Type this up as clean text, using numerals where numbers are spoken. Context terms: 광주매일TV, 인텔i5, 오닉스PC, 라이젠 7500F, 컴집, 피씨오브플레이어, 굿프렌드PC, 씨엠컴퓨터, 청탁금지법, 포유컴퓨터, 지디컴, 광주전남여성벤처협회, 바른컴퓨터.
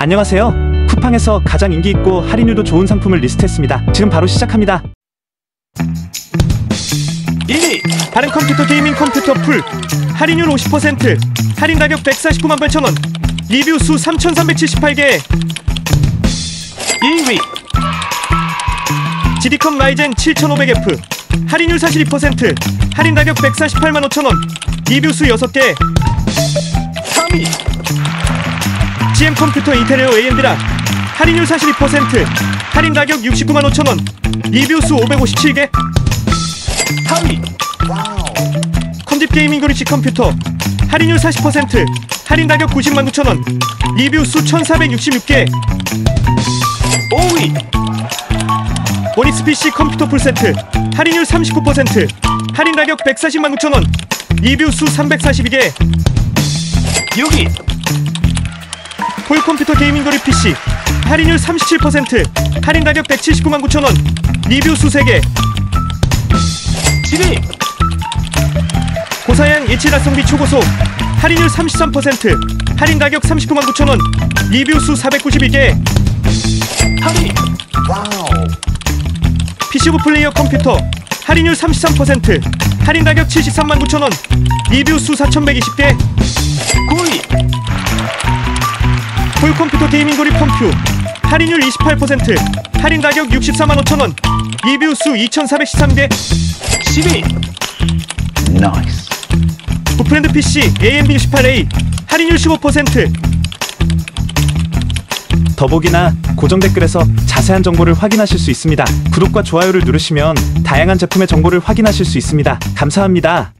안녕하세요. 쿠팡에서 가장 인기 있고 할인율도 좋은 상품을 리스트했습니다. 지금 바로 시작합니다. 1위 바른컴퓨터 게이밍 컴퓨터 풀 할인율 50% 할인 가격 149만 8천원, 리뷰 수 3,378개. 2위 지디컴 라이젠 7500F 할인율 42% 할인 가격 148만 5천원, 리뷰 수 6개. 3위 씨엠컴퓨터 인텔i5 AMD라 할인율 42% 할인 가격 69만 5천원, 리뷰 수 557개. 4위 컴집 게이밍 그릇이 컴퓨터 할인율 40% 할인 가격 90만 9천원, 리뷰 수 1466개. 5위 오닉스PC 컴퓨터 풀세트 할인율 39% 할인 가격 140만 9천원, 리뷰 수 342개. 6위 포유컴퓨터 게이밍거리 PC 할인율 37% 할인 가격 179만 9천원, 리뷰 수 3개. 7위 고사양 예치 낯성비 초고속 할인율 33% 할인 가격 39만 9천원, 리뷰 수 492개. 8위 피씨오브플레이어 컴퓨터 할인율 33% 할인 가격 73만 9천원, 리뷰 수 4120개. 9위 포유컴퓨터 게이밍 고리 펌퓨 할인율 28% 할인 가격 64만 5천원, 리뷰 수 2413개. 10위 나이스 굿프렌드PC AMD68A 할인율 15% 더보기나 고정 댓글에서 자세한 정보를 확인하실 수 있습니다. 구독과 좋아요를 누르시면 다양한 제품의 정보를 확인하실 수 있습니다. 감사합니다.